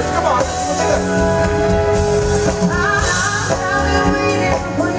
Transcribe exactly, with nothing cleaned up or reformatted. Come on, let's do this.